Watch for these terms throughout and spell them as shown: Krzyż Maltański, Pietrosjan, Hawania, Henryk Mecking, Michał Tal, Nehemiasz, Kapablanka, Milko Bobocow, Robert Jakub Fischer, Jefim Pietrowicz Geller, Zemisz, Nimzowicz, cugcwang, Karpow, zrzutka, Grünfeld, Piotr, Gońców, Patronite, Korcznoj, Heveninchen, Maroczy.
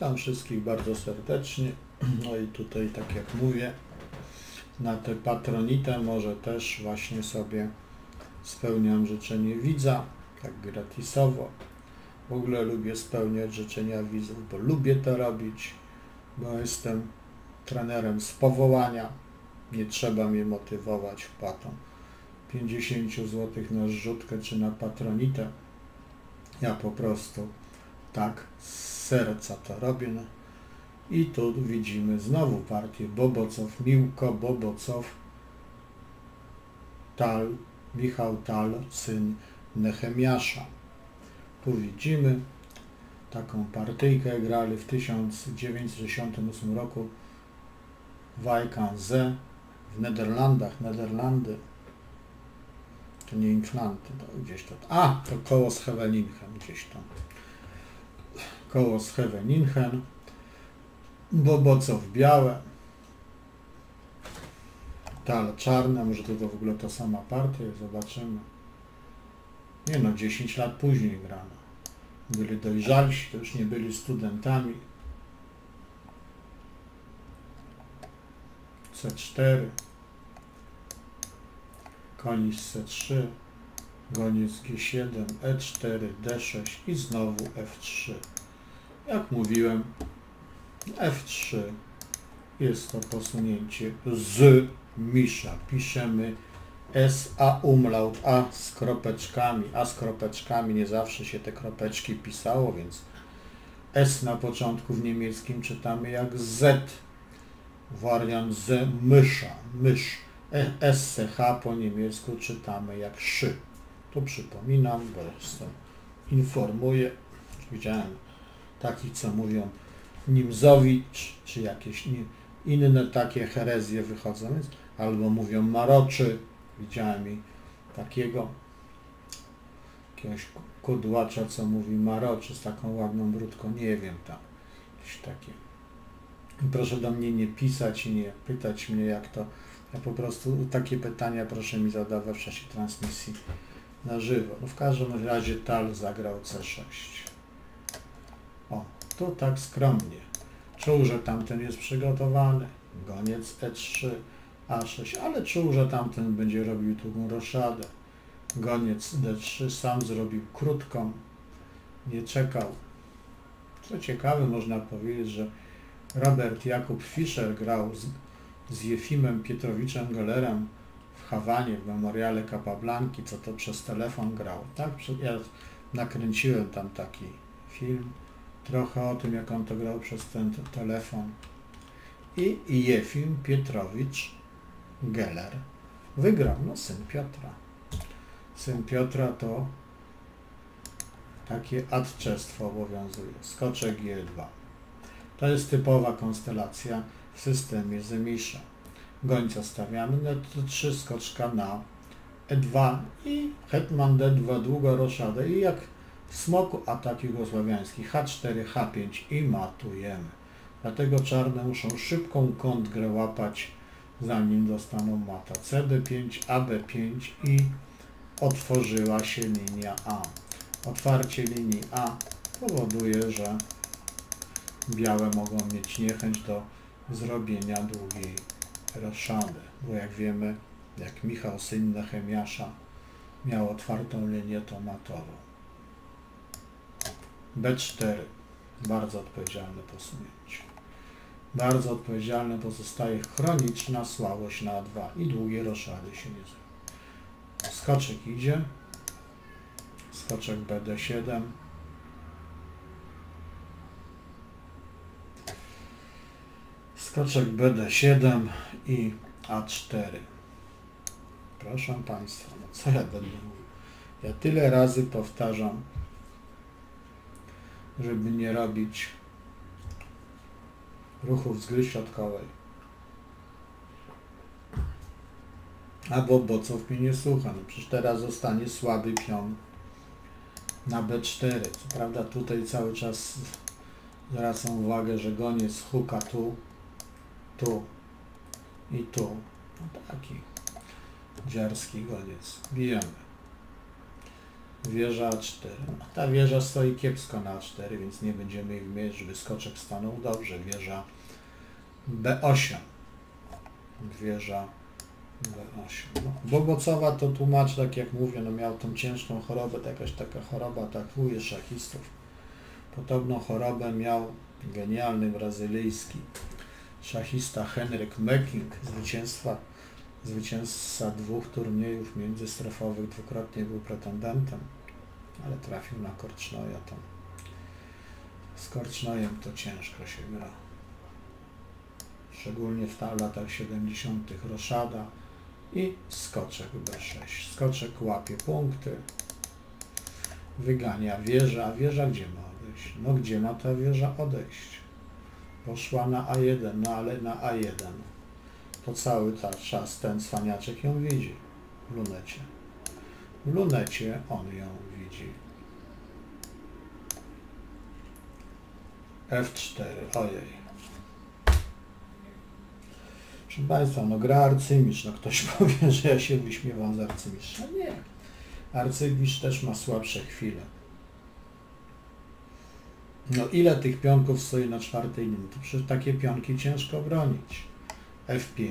Witam wszystkich bardzo serdecznie. No i tutaj, tak jak mówię, na tę Patronite może też właśnie sobie spełniam życzenie widza, tak gratisowo. W ogóle lubię spełniać życzenia widzów, bo lubię to robić, bo jestem trenerem z powołania. Nie trzeba mnie motywować wpłatą 50 zł na zrzutkę czy na Patronite. Ja po prostu tak z serca to robię. No. I tu widzimy znowu partię Bobocow, Milko Bobocow, Tal, Michał Tal, syn Nehemiasza. Tu widzimy taką partyjkę, grali w 1968 roku w Aikanusze w Niderlandach, Niderlandy. To nie Inflanty, to gdzieś tam. A, to koło z Heveninchen, gdzieś tam. Koło z Heveninchen. Bobocow białe. Tal czarne, może to w ogóle ta sama partia, zobaczymy. Nie no, 10 lat później grano. Byli dojrzalsi, to już nie byli studentami. C4. Koniec C3, goniec G7, E4, D6 i znowu F3. Jak mówiłem, F3 jest to posunięcie z misza. Piszemy S, A umlaut, A z kropeczkami. A z kropeczkami nie zawsze się te kropeczki pisało, więc S na początku w niemieckim czytamy jak Z. Wariant z mysza, mysz. SCH po niemiecku czytamy jak szy. Tu przypominam, bo jestem, informuję. Widziałem takich, co mówią Nimzowicz, czy jakieś inne takie herezje wychodzą, więc, albo mówią Maroczy. Widziałem i takiego jakiegoś kudłacza, co mówi Maroczy z taką ładną brudką, nie wiem tam, jakieś takie. Proszę do mnie nie pisać i nie pytać mnie, jak to. Ja po prostu takie pytania proszę mi zadawać w czasie transmisji na żywo. No w każdym razie Tal zagrał C6. O, to tak skromnie. Czuł, że tamten jest przygotowany. Goniec E3, A6, ale czuł, że tamten będzie robił długą roszadę. Goniec D3 sam zrobił krótką. Nie czekał. Co ciekawe, można powiedzieć, że Robert Jakub Fischer grał z Jefimem Pietrowiczem Gellerem w Hawanie, w Memoriale Kapablanki, co to przez telefon grał. Tak? Ja nakręciłem tam taki film, trochę o tym, jak on to grał przez ten telefon. I Jefim Pietrowicz Geller wygrał, no syn Piotra. Syn Piotra to takie adczestwo obowiązuje. Skoczek G2. To jest typowa konstelacja w systemie Zemisza. Gońca stawiamy na T3, skoczka na E2 i hetman D2, długa roszada i jak w smoku atak jugosłowiański H4, H5 i matujemy. Dlatego czarne muszą szybką kontrgrę łapać, zanim dostaną mata. CD5, AB5 i otworzyła się linia A. Otwarcie linii A powoduje, że białe mogą mieć niechęć do zrobienia długiej roszady, bo jak wiemy, jak Michał, syn Nehemiasza, miał otwartą linię tomatową. B4, bardzo odpowiedzialne posunięcie. Bardzo odpowiedzialne pozostaje chroniczna słabość na A2 i długie roszady się nie zrobi. Skoczek idzie, skoczek BD7, skoczek BD7 i A4. Proszę Państwa, no co ja będę mówił? Ja tyle razy powtarzam, żeby nie robić ruchów z gry środkowej. A Bobocow mnie nie słucha. No przecież teraz zostanie słaby pion na B4. Co prawda tutaj cały czas zwracam uwagę, że goniec huka tu, tu i tu. No taki dziarski goniec. Bijemy. wieża A4. A ta wieża stoi kiepsko na A4, więc nie będziemy jej mieć, żeby skoczek stanął dobrze. Wieża B8. Wieża B8. No, Bobocowa to tłumacz, tak jak mówię, no miał tą ciężką chorobę, jakaś taka choroba atakuje szachistów. Podobną chorobę miał genialny brazylijski szachista Henryk Mecking, zwycięzca dwóch turniejów międzystrefowych, dwukrotnie był pretendentem, ale trafił na Korcznoja tam. Z Korcznojem to ciężko się gra. Szczególnie w latach 70. roszada i skoczek B6. Skoczek łapie punkty, wygania wieża. Wieża gdzie ma odejść? No gdzie ma ta wieża odejść? Poszła na A1, no ale na A1. To cały czas ten cwaniaczek ją widzi w lunecie. W lunecie on ją widzi. F4, ojej. Proszę Państwa, no gra arcymistrz, no ktoś powie, że ja się wyśmiewam z arcymistrza. Nie. Arcymistrz też ma słabsze chwile. No ile tych pionków stoi na czwartej linii? To przecież takie pionki ciężko bronić. F5.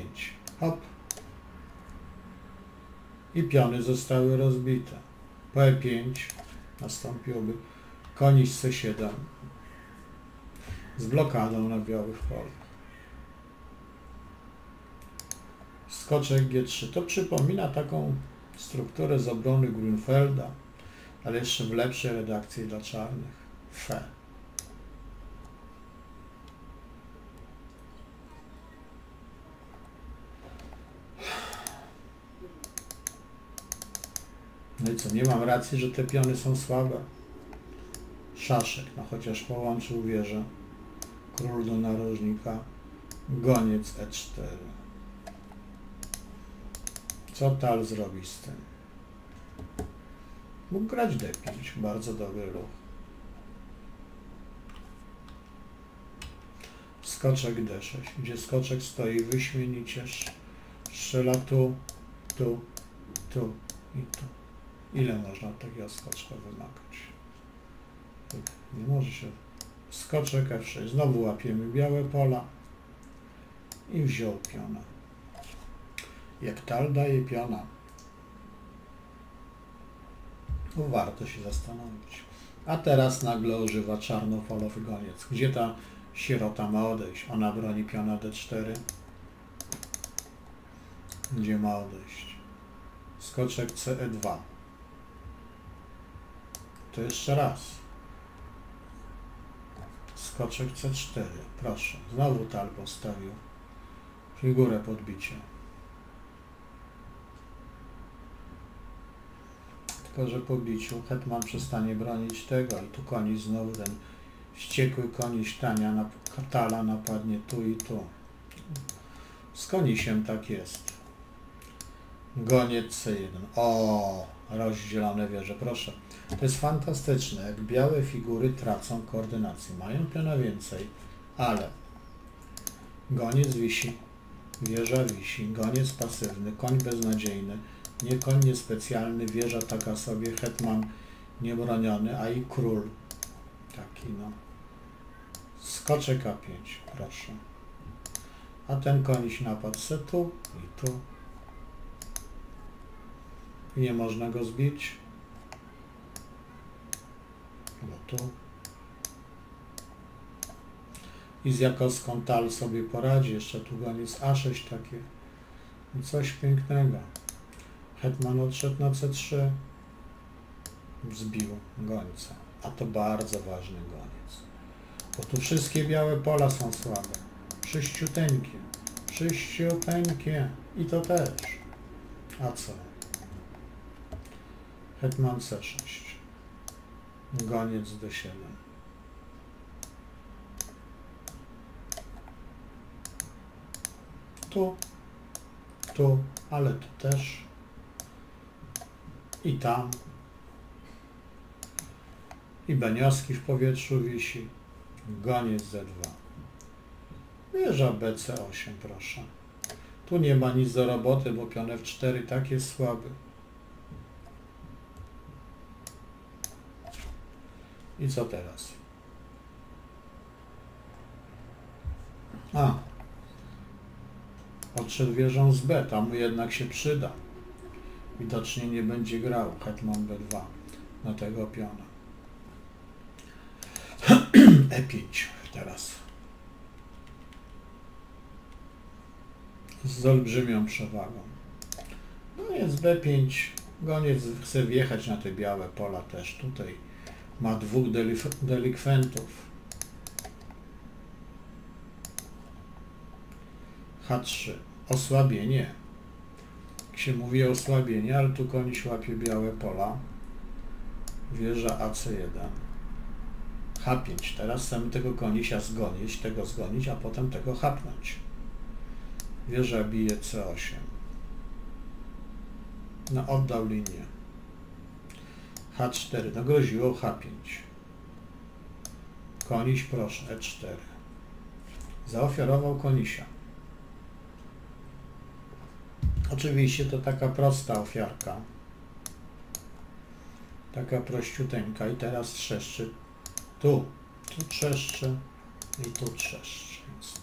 Hop. I piony zostały rozbite. Po E5 nastąpiłoby koniec C7 z blokadą na białych polach. Skoczek G3. To przypomina taką strukturę z obrony Grünfelda, ale jeszcze w lepszej redakcji dla czarnych. F. No i co, nie mam racji, że te piony są słabe. Szaszek, no chociaż połączył wieżę. Król do narożnika. Goniec E4. Co Tal zrobi z tym? Mógł grać D5, bardzo dobry ruch. Skoczek D6, gdzie skoczek stoi wyśmienicie. Strzela tu, tu, tu i tu. Ile można takiego skoczka wymagać? Nie może się. Skoczek F6. Znowu łapiemy białe pola i wziął piona. Jak Tal daje piona, to warto się zastanowić. A teraz nagle używa czarnopolowy goniec. Gdzie ta sierota ma odejść? Ona broni piona D4. Gdzie ma odejść? Skoczek CE2. To jeszcze raz. Skoczek C4. Proszę. Znowu Tal postawił figurę podbicia. Tylko, że po biciu hetman przestanie bronić tego i tu koniec znowu ten wściekły koniec Tala napadnie tu i tu. Z konisiem tak jest. Goniec C1. O. Rozdzielone wieże, proszę. To jest fantastyczne, jak białe figury tracą koordynację. Mają piona więcej, ale goniec wisi, wieża wisi, goniec pasywny, koń beznadziejny, nie koń niespecjalny, wieża taka sobie, hetman niebroniony, a i król taki, no. Skoczek A5, proszę. A ten koniś napadł se tu i tu. Nie można go zbić. No tu. I z Jakowską Tal sobie poradzi. Jeszcze tu goniec A6 takie. I coś pięknego. Hetman odszedł na C3. Zbił gońca. A to bardzo ważny goniec. Bo tu wszystkie białe pola są słabe. Przyściuteńkie. Przyściuteńkie. I to też. A co? Hetman C6. Goniec D7. Tu, tu, ale tu też. I tam. I Benioski w powietrzu wisi. Goniec D2. Wieża BC8, proszę. Tu nie ma nic do roboty, bo pion F4 tak jest słaby. I co teraz? A. Odszedł wieżą z B. Tam mu jednak się przyda. Widocznie nie będzie grał. Hetman B2 na tego piona. E5 teraz. Z olbrzymią przewagą. No jest B5. Goniec chce wjechać na te białe pola też. Tutaj ma dwóch delikwentów. H3. Osłabienie. Jak się mówi osłabienie, ale tu koń łapie białe pola. Wieża AC1. H5. Teraz chcemy tego konisia zgonić, tego zgonić, a potem tego chapnąć. Wieża bije C8. No oddał linię. H4. No groziło H5. Koniś proszę. E4. Zaofiarował konisia. Oczywiście to taka prosta ofiarka. Taka prościuteńka. I teraz trzeszczy. Tu trzeszczy i tu trzeszczy. Więc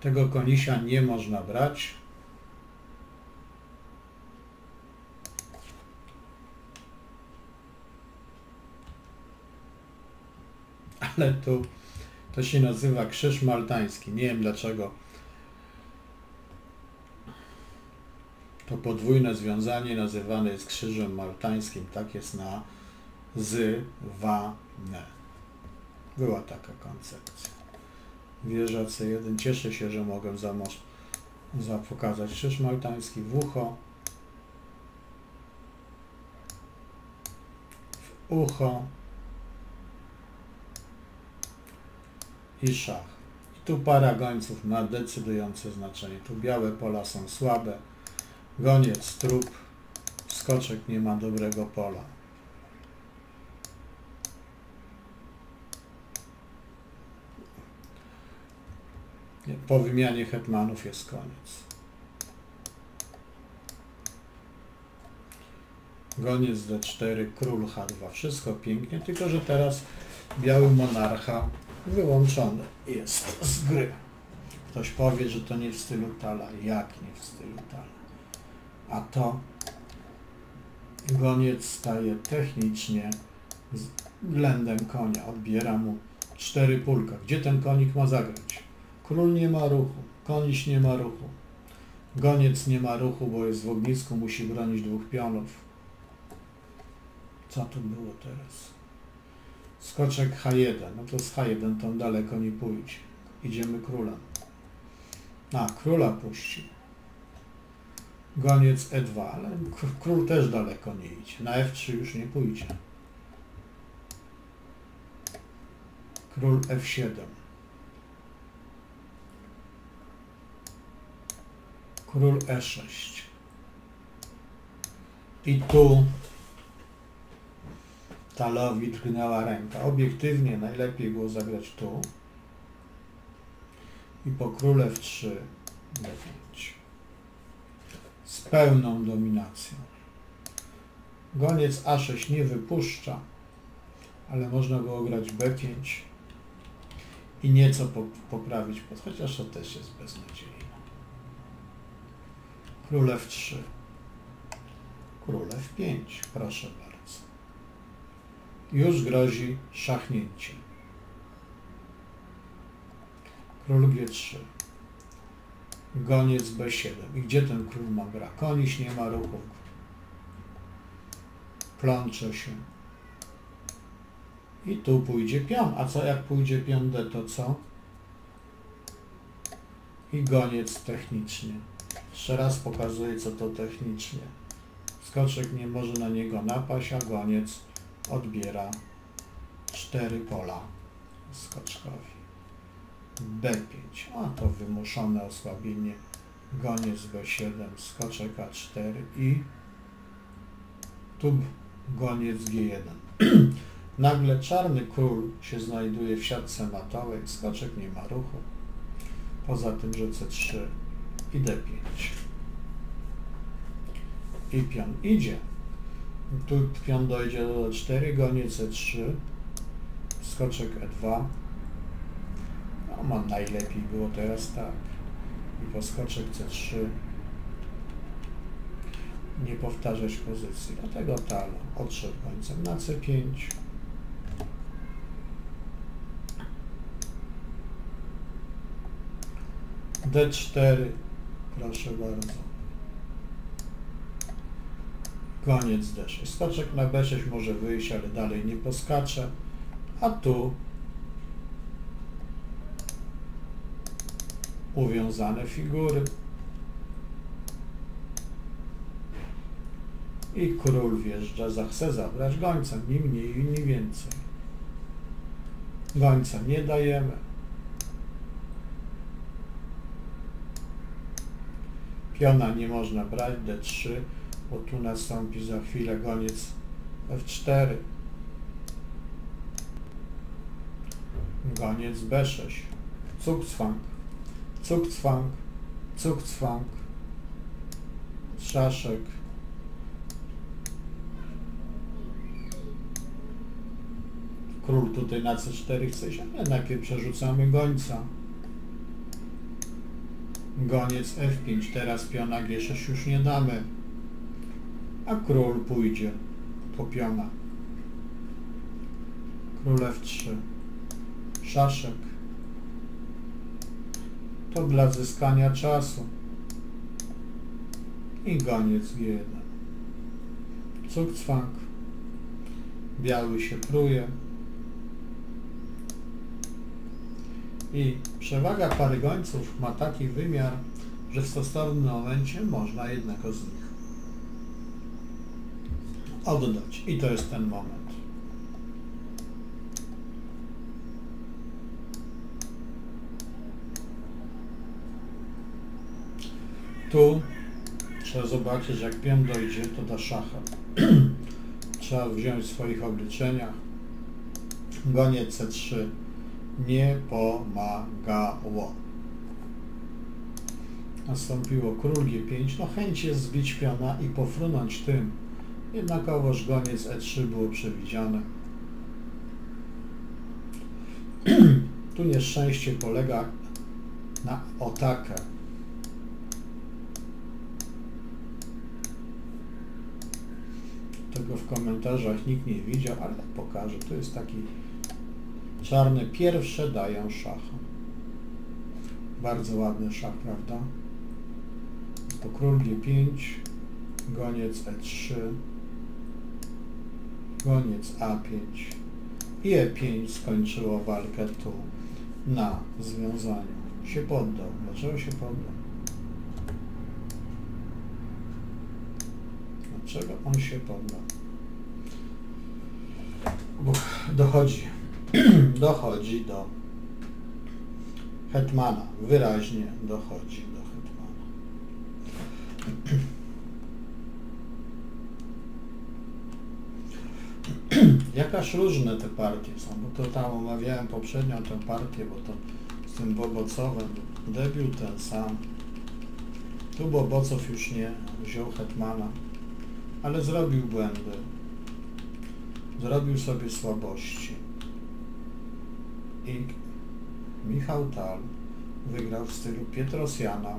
tego konisia nie można brać. Ale tu to się nazywa Krzyż Maltański. Nie wiem dlaczego to podwójne związanie nazywane jest Krzyżem Maltańskim. Tak jest nazywane. Była taka koncepcja. Wieża C1. Cieszę się, że mogę pokazać Krzyż Maltański w ucho. W ucho. I szach. I tu para gońców ma decydujące znaczenie. Tu białe pola są słabe. Goniec, trup. Skoczek nie ma dobrego pola. Po wymianie hetmanów jest koniec. Goniec D4, król H2. Wszystko pięknie, tylko że teraz biały monarcha wyłączony jest z gry. Ktoś powie, że to nie w stylu Tala. Jak nie w stylu Tala? A to goniec staje technicznie względem konia. Odbiera mu 4 pulka. Gdzie ten konik ma zagrać? Król nie ma ruchu, koniś nie ma ruchu, goniec nie ma ruchu, bo jest w ognisku, musi bronić 2 pionów. Co tu było teraz? Skoczek H1, no to z H1 tam daleko nie pójdzie. Idziemy królem. A, króla puści. Goniec E2, ale król też daleko nie idzie. Na F3 już nie pójdzie. Król F7. Król E6. I tu Talowi drgnęła ręka. Obiektywnie najlepiej było zagrać tu. I po królu F3 D5. Z pełną dominacją. Goniec A6 nie wypuszcza, ale można było grać B5 i nieco poprawić, chociaż to też jest beznadziejne. Król F3, król F5, proszę bardzo. Już grozi szachnięcie. Król G3, goniec B7. I gdzie ten król ma gra? Koniś nie ma ruchu. Plącze się. I tu pójdzie pion. A co jak pójdzie pion D, to co? I goniec technicznie. Jeszcze raz pokazuję, co to technicznie. Skoczek nie może na niego napaść, a goniec odbiera 4 pola skoczkowi. B5. A to wymuszone osłabienie. Goniec B7, skoczek A4 i tu goniec G1. Nagle czarny król się znajduje w siatce matowej. Skoczek nie ma ruchu. Poza tym, że C3 i D5. I pion idzie. Tu pion dojdzie do D4, goniec E3 skoczek E2. No, ma najlepiej było teraz tak. I po skoczek C3. Nie powtarzać pozycji. Dlatego Tal odszedł końcem na C5. D4. Proszę bardzo. Koniec D6. Skoczek na B6 może wyjść, ale dalej nie poskacze. A tu uwiązane figury. I król wjeżdża, chce zabrać gońcem, ni mniej, ni więcej. Gońca nie dajemy. Piona nie można brać, D3, bo tu nastąpi za chwilę goniec F4. Goniec B6. Cugcwang, cugcwang, cugcwang. Trzaszek. Król tutaj na C4 chce się, ale najpierw przerzucamy gońca. Goniec F5, teraz piona G6 już nie damy, a król pójdzie po piona. Król F3, szaszek. To dla zyskania czasu. I goniec G1. Cugcwang. Biały się pruje. I przewaga pary gońców ma taki wymiar, że w stosownym momencie można jednego z nich oddać. I to jest ten moment. Tu trzeba zobaczyć, jak pion dojdzie, to da szacha. Trzeba wziąć w swoich obliczeniach. Goniec C3. Nie pomagało. Nastąpiło król G5. No chęć jest zbić piona i pofrunąć tym. Jednakowoż goniec E3 było przewidziane. Tu nieszczęście polega na atakę. Tego w komentarzach nikt nie widział, ale pokażę. To jest taki czarne pierwsze dają szach. Bardzo ładny szach, prawda? To król G5, goniec E3, goniec A5 i E5 skończyło walkę tu na związaniu. Się poddał. Dlaczego się poddał? Dlaczego on się poddał? Bo dochodzi do hetmana, wyraźnie dochodzi do hetmana. Jakaż różne te partie są, bo to tam omawiałem poprzednią tę partię, bo to z tym Bobocowem debiut ten sam. Tu Bobocow już nie wziął hetmana, ale zrobił błędy, zrobił sobie słabości. I Michał Tal wygrał w stylu Pietrosjana,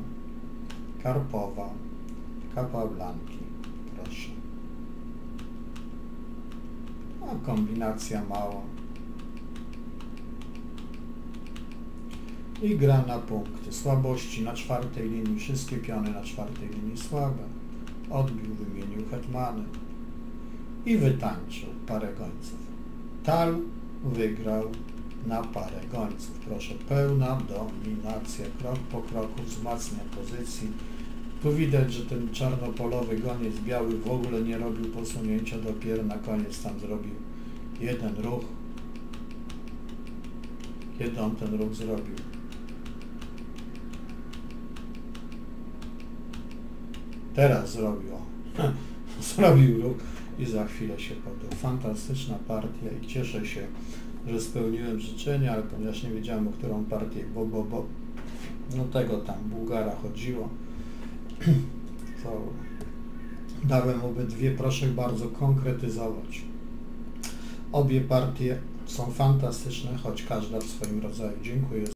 Karpowa, Kapablanki. Proszę. A kombinacja mała. I gra na punkty. Słabości na czwartej linii. Wszystkie piony na czwartej linii słabe. Odbił, wymienił hetmany. I wytańczył parę gońców. Tal wygrał na parę gońców. Proszę, pełna dominacja, krok po kroku wzmacnia pozycji. Tu widać, że ten czarnopolowy goniec biały w ogóle nie robił posunięcia, dopiero na koniec tam zrobił jeden ruch. Kiedy on ten ruch zrobił? Teraz zrobił. Zrobił ruch i za chwilę się poddał. Fantastyczna partia i cieszę się, że spełniłem życzenia, ale ponieważ nie wiedziałem, o którą partię no tego tam Bułgara chodziło, to dałem obydwie, proszę bardzo konkretyzować. Obie partie są fantastyczne, choć każda w swoim rodzaju. Dziękuję.